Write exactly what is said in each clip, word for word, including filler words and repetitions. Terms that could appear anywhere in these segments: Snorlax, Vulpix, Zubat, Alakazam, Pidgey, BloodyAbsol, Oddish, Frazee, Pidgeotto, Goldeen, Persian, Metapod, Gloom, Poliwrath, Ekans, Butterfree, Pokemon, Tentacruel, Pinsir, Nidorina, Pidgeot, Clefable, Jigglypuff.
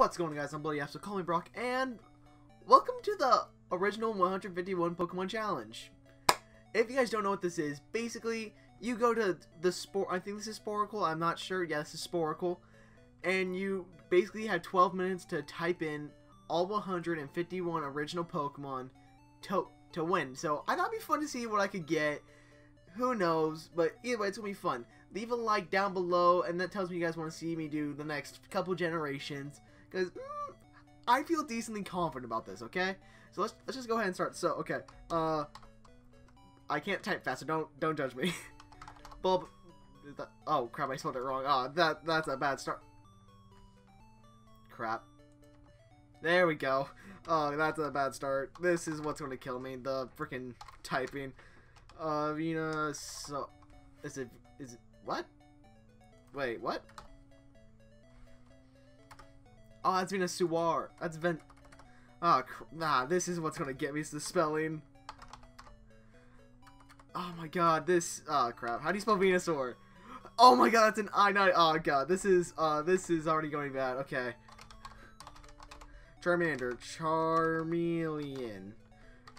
What's going on, guys? I'm BloodyAbsol, call me Brock, and welcome to the original one hundred fifty-one Pokemon Challenge. If you guys don't know what this is, basically, you go to the Sport, I think this is Sporcle, I'm not sure, yeah, this is Sporcle, and you basically have twelve minutes to type in all one hundred fifty-one original Pokemon to, to win. So, I thought it'd be fun to see what I could get, who knows, but either way, it's gonna be fun. Leave a like down below, and that tells me you guys want to see me do the next couple generations. Because mm, I feel decently confident about this, okay? So let's let's just go ahead and start. So, okay. Uh I can't type fast, so don't don't judge me. Bulb that, oh crap, I spelled it wrong. Ah, oh, that that's a bad start. Crap. There we go. Oh, that's a bad start. This is what's gonna kill me, the freaking typing. Uh you know, so is it is it what? Wait, what? Oh, that's Venusaur. That's Ven... Ah, oh, nah, this is what's gonna get me, is the spelling. Oh my god, this... Oh, crap. How do you spell Venusaur? Oh my god, that's an I, not... Oh god, this is... Uh, this is already going bad. Okay. Charmander. Charmeleon.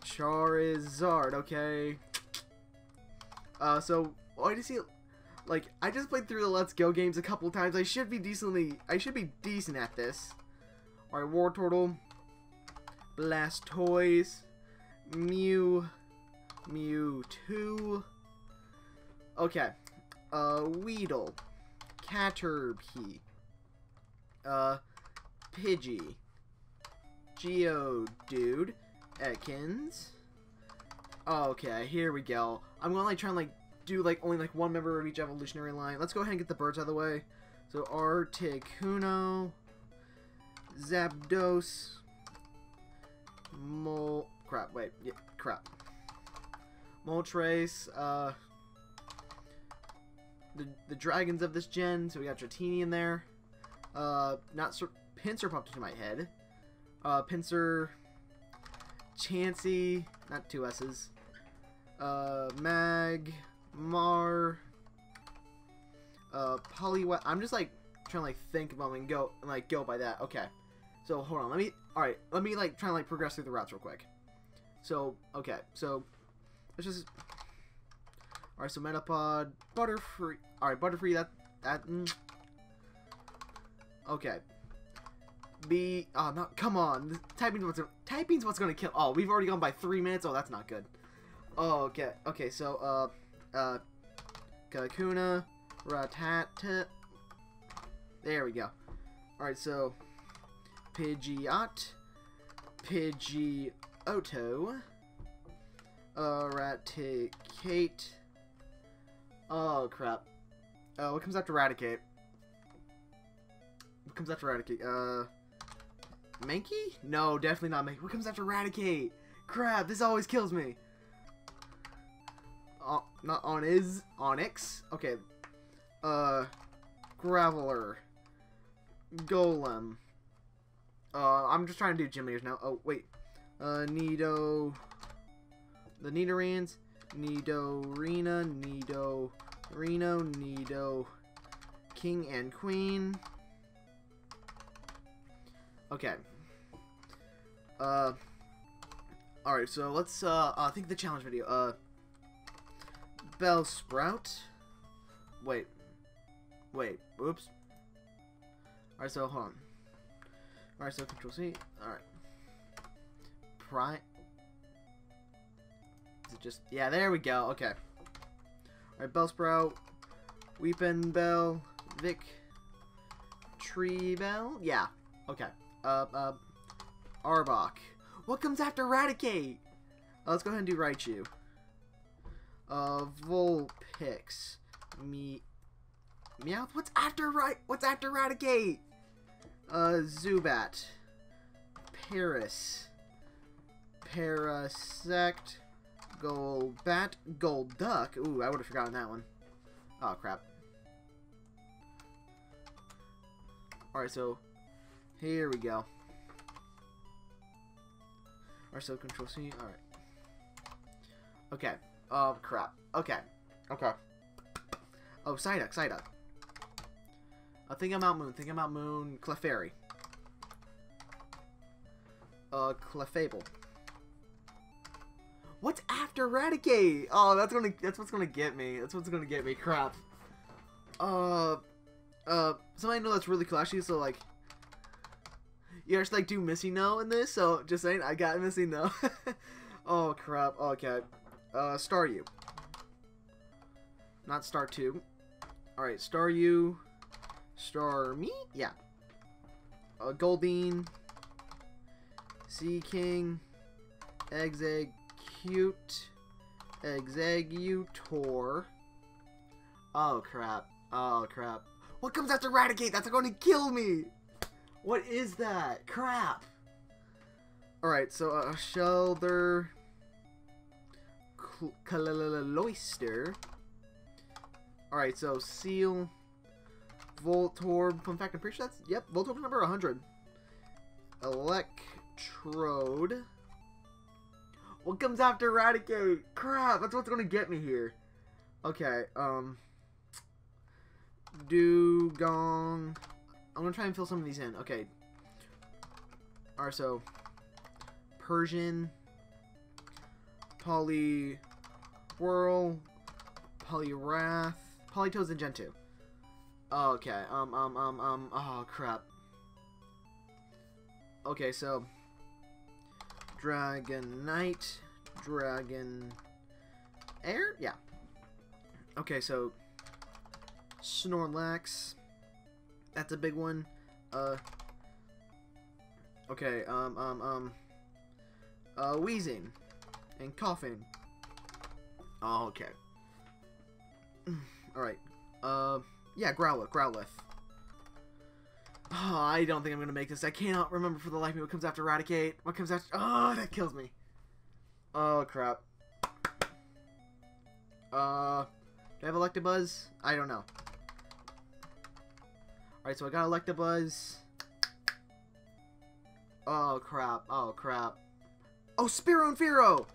Charizard. Okay. Uh, so... Oh, I just see... Like, I just played through the Let's Go games a couple times. I should be decently... I should be decent at this. Alright, Wartortle. Blastoise. Mew. Mewtwo. Okay. Uh, Weedle. Caterpie. Uh, Pidgey. Geodude. Ekans. Okay, here we go. I'm gonna, like, try and, like, do like only like one member of each evolutionary line. Let's go ahead and get the birds out of the way. So Articuno, Zapdos, Mol crap, wait, yeah, crap. Moltres, uh the the dragons of this gen, so we got Dratini in there. Uh not Sir Pinsir popped into my head. Uh Pinsir, Chansey, not two S's. Uh Mag Mar, uh, Poliwag. I'm just like trying to like think about and go and like go by that. Okay, so hold on. Let me. All right, let me like try and like progress through the routes real quick. So okay, so let's just. All right, so Metapod, Butterfree. All right, Butterfree. That that. Mm. Okay. B. Oh no! Come on. Typing's what's typing's what's gonna kill. Oh, we've already gone by three minutes. Oh, that's not good. Oh, okay. Okay. So uh. Uh, Kakuna, Rattata. There we go. Alright, so Pidgeot, Pidgeotto, uh, Raticate. Oh crap. Oh, what comes after Raticate? What comes after Raticate? Uh, Mankey? No, definitely not Mankey. What comes after Raticate? Crap, this always kills me. Uh, not on is Onyx. Okay. Uh, Graveler, Golem. Uh, I'm just trying to do gym leaders now. Oh wait. Uh, Nido. The Nidorans. Nidorina. Nido. Reno. Nido. King and Queen. Okay. Uh. All right. So let's uh, uh think of the challenge video. Uh. Bellsprout. Wait. Wait. Oops. Alright, so hold on. Alright, so Control C. Alright. Prime. Is it just. Yeah, there we go. Okay. Alright, Bellsprout. Weepinbell. Victreebel. Yeah. Okay. Uh, uh. Arbok. What comes after Raticate? Uh, let's go ahead and do Raichu. Uh, Vulpix, me, Meowth. What's after right? What's after Raticate? Uh, Zubat, Paras, Parasect, Golbat, Golduck. Ooh, I would have forgotten that one. Oh crap. All right, so here we go. All right, so Control C. All right. Okay. Oh crap. Okay. Okay. Oh, Psyduck, Psyduck. I think I'm out Moon. Think I'm out Moon. Clefairy. uh, Clefable. What's after Raticate? Oh, that's gonna, that's what's gonna get me. That's what's gonna get me. Crap. Uh, uh, somebody know that's really cool actually, so like, you yeah, just like do Missy No in this, so just saying, I got Missy No. Oh, crap. Okay. Uh, Staryu. Not Star two. Alright, Staryu. Starmie? Yeah. Uh, Goldeen. Sea King. Exegcute. Exegutor. Oh, crap. Oh, crap. What comes after Raticate? That's going to kill me! What is that? Crap! Alright, so uh, Shellder, Cloyster. Alright, so Seal, Voltorb. Fun fact, I'm pretty sure that's, yep, Voltorb's number one hundred. Electrode. What comes after Raticate? Crap, that's what's gonna get me here. Okay, um. Dewgong. I'm gonna try and fill some of these in. Okay. Alright, so. Persian, Poliwhirl, Poliwrath, Politoed, and Gentoo. Oh, okay, um, um, um, um, oh, crap. Okay, so, Dragonite, Dragon Air? Yeah. Okay, so, Snorlax, that's a big one. Uh, okay, um, um, um, Uh, wheezing and coughing. Oh, okay. Alright. Uh, yeah, Growlithe, Growlithe. Oh, I don't think I'm gonna make this. I cannot remember for the life of me what comes after Raticate. What comes after... Oh, that kills me. Oh, crap. Uh, do I have Electabuzz? I don't know. Alright, so I got Electabuzz. Oh, crap. Oh, crap. Oh, Spironfiro!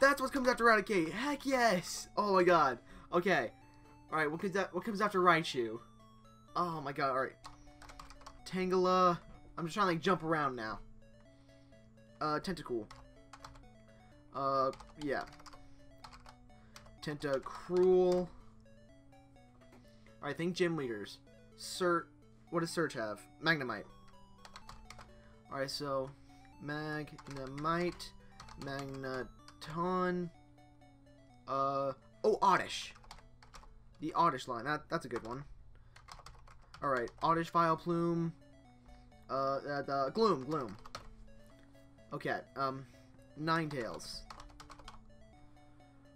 That's what comes after Raticate. Heck yes! Oh my god. Okay. Alright, what comes that what comes after Raichu? Oh my god, alright. Tangela. I'm just trying to like jump around now. Uh Tentacool. Uh yeah. Tentacruel. Alright, think gym leaders. Sir, what does Surge have? Magnemite. Alright, so Magnemite, Magneton, uh, oh, Oddish, the Oddish line, that, that's a good one. Alright, Oddish, Vileplume, uh, uh, uh, Gloom, Gloom, okay, um, Ninetales,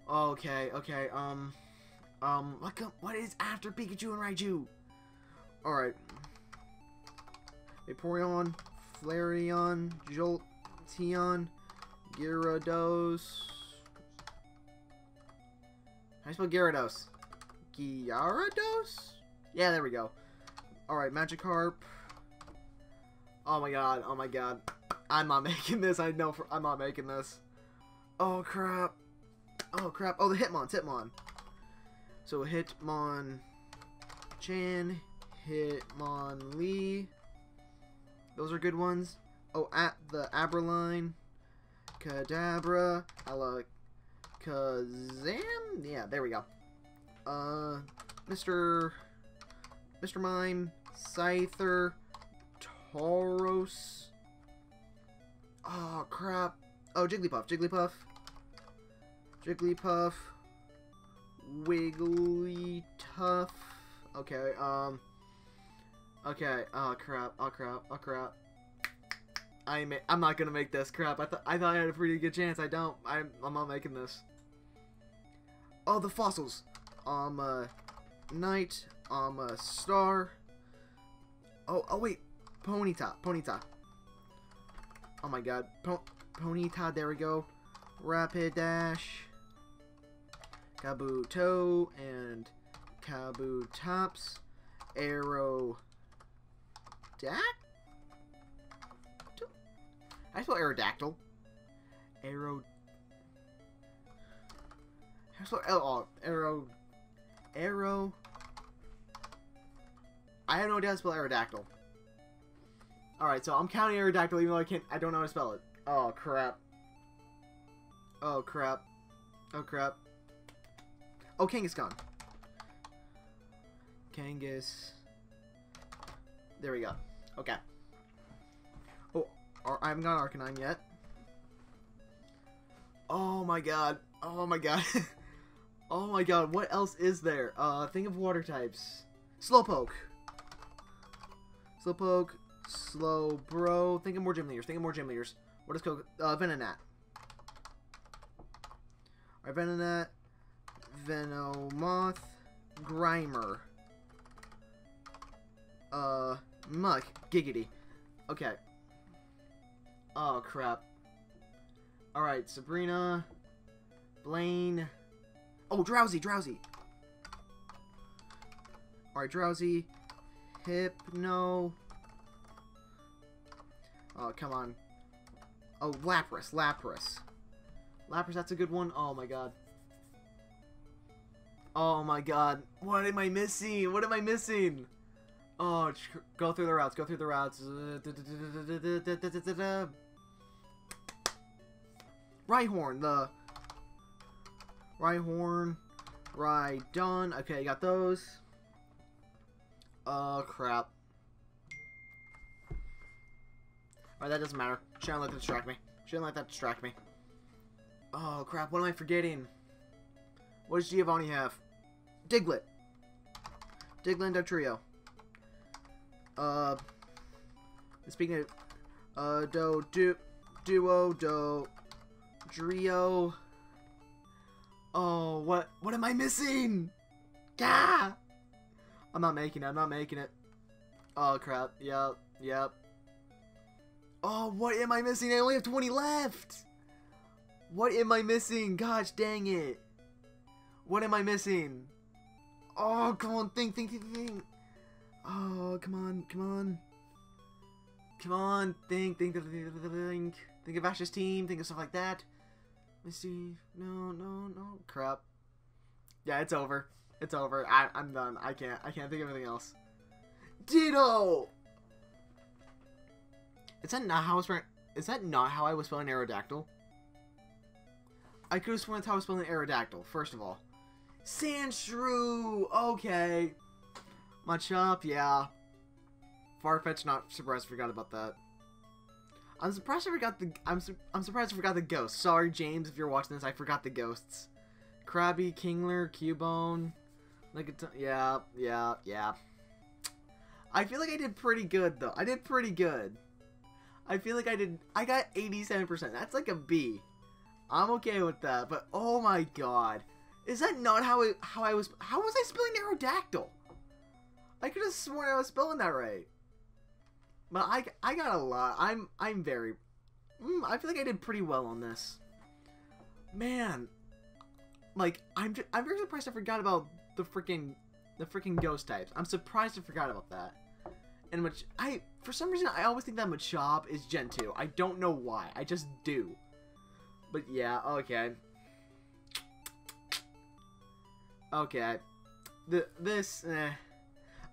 okay, okay, um, um, what, what is after Pikachu and Raichu? Alright, Vaporeon, Flareon, Jolteon, Gyarados. How do you spell Gyarados? Gyarados? Yeah, there we go. Alright, Magikarp. Oh my god, oh my god. I'm not making this, I know for, I'm not making this. Oh crap. Oh crap. Oh, the Hitmon's Hitmon. So Hitmonchan, Hitmonlee. Those are good ones. Oh, at the Abraline, Kadabra, Alakazam. Yeah, there we go. Uh, Mister Mister Mime, Scyther, Tauros. Oh crap! Oh, Jigglypuff, Jigglypuff, Jigglypuff, Wigglytuff. Okay. Um. Okay, oh crap, oh crap, oh crap. I may, I'm not gonna make this, crap. I, th I thought I had a pretty good chance, I don't. I'm, I'm not making this. Oh, the fossils. Um, uh, Knight, um, uh, Star. Oh, oh wait, Ponyta, Ponyta. Oh my god, po Ponyta, there we go. Rapidash, Kabuto, and Kabutops. Aerodactyl? I spell Aerodactyl. Aero... I spell... Oh, Aero... Aero... I have no idea how to spell Aerodactyl. Alright, so I'm counting Aerodactyl even though I can't- I don't know how to spell it. Oh, crap. Oh, crap. Oh, crap. Oh, Kangaskhan. Kangas. There we go. Okay. Oh, I haven't gotten Arcanine yet. Oh my god. Oh my god. Oh my god. What else is there? Uh, think of water types. Slowpoke. Slowpoke. Slow bro. Think of more gym leaders. Think of more gym leaders. What is Coke? Uh, Venonat. Alright, Venonat. Venomoth. Grimer. Uh, Muck. Giggity. Okay. Oh, crap. Alright, Sabrina. Blaine. Oh, Drowsy, Drowsy. Alright, Drowsy. Hypno. Oh, come on. Oh, Lapras, Lapras. Lapras, that's a good one. Oh, my God. Oh, my God. What am I missing? What am I missing? Oh, go through the routes. Go through the routes. Rhyhorn, the... Rhyhorn. Rhydon. Okay, I got those. Oh, crap. Alright, that doesn't matter. Shouldn't let that distract me. Shouldn't let that distract me. Oh, crap. What am I forgetting? What does Giovanni have? Diglett. Diglett and Dugtrio. Uh, speaking of, uh, do, do, duo, do, Drio. Oh, what, what am I missing? Gah! I'm not making it, I'm not making it. Oh, crap, yep, yep. Oh, what am I missing? I only have twenty left! What am I missing? Gosh dang it. What am I missing? Oh, come on, think, think, think, think. Oh, come on, come on. Come on, think, think, think, think. Think of Ash's team, think of stuff like that. Let me see. No, no, no. Crap. Yeah, it's over. It's over. I, I'm done. I can't. I can't think of anything else. Ditto! Is that not how I was spelling... Is that not how I was spelling Aerodactyl? I could have sworn that's how I was spelling Aerodactyl, first of all. Sandshrew! Okay. Machop, yeah. Farfetch'd, not surprised I forgot about that. I'm surprised I forgot the I'm su I'm surprised I forgot the ghosts. Sorry, James, if you're watching this, I forgot the ghosts. Krabby, Kingler, Cubone. Like it's yeah, yeah, yeah. I feel like I did pretty good though. I did pretty good. I feel like I did I got eighty-seven percent. That's like a B. I'm okay with that, but oh my god. Is that not how I how I was how was I spelling Aerodactyl? I could have sworn I was spelling that right. But I, I got a lot. I'm I'm very... Mm, I feel like I did pretty well on this. Man. Like, I'm just, I'm very surprised I forgot about the freaking the freaking ghost types. I'm surprised I forgot about that. And Mach I for some reason, I always think that Machop is Gen two. I don't know why. I just do. But yeah, okay. Okay. The, this... Eh.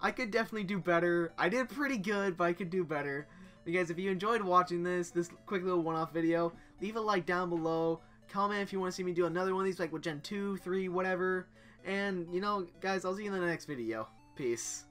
I could definitely do better. I did pretty good, but I could do better. You guys, if you enjoyed watching this, this quick little one-off video, leave a like down below. Comment if you want to see me do another one of these, like with Gen two, three, whatever. And, you know, guys, I'll see you in the next video. Peace.